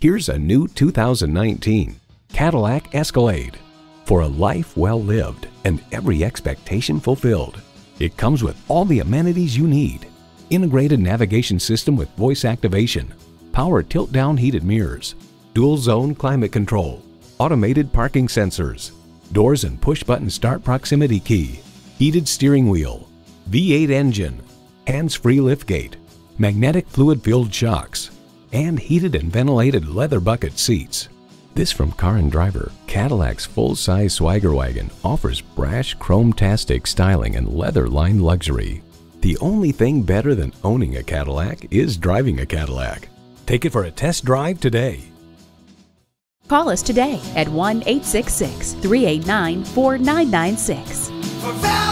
Here's a new 2019 Cadillac Escalade. For a life well lived and every expectation fulfilled, it comes with all the amenities you need. Integrated navigation system with voice activation, power tilt-down heated mirrors, dual-zone climate control, automated parking sensors, doors and push-button start proximity key, heated steering wheel, V8 engine, hands-free liftgate, magnetic fluid-filled shocks, and heated and ventilated leather bucket seats. This from Car and Driver, Cadillac's full-size swagger wagon offers brash chrome-tastic styling and leather-lined luxury. The only thing better than owning a Cadillac is driving a Cadillac. Take it for a test drive today. Call us today at 1-866-389-4996.